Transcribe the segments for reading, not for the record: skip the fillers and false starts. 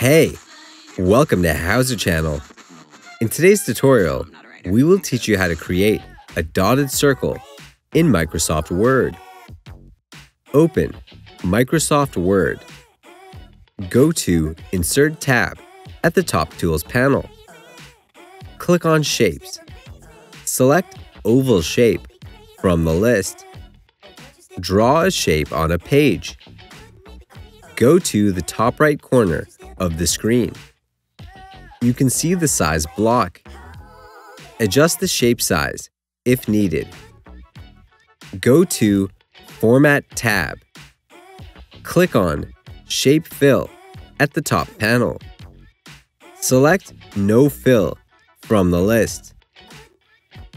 Hey, welcome to HOWZA channel. In today's tutorial, we will teach you how to create a dotted circle in Microsoft Word. Open Microsoft Word. Go to Insert tab at the top Tools panel. Click on Shapes. Select Oval Shape from the list. Draw a shape on a page. Go to the top right corner of the screen. You can see the size block. Adjust the shape size if needed. Go to Format tab. Click on Shape Fill at the top panel. Select No Fill from the list.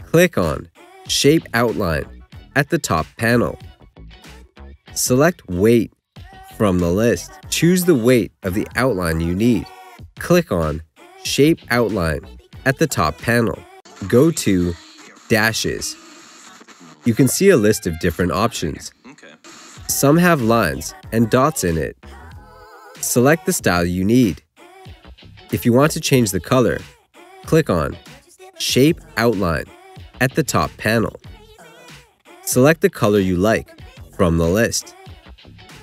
Click on Shape Outline at the top panel. Select Weight from the list. Choose the weight of the outline you need. Click on Shape Outline at the top panel. Go to Dashes. You can see a list of different options. Some have lines and dots in it. Select the style you need. If you want to change the color, click on Shape Outline at the top panel. Select the color you like from the list.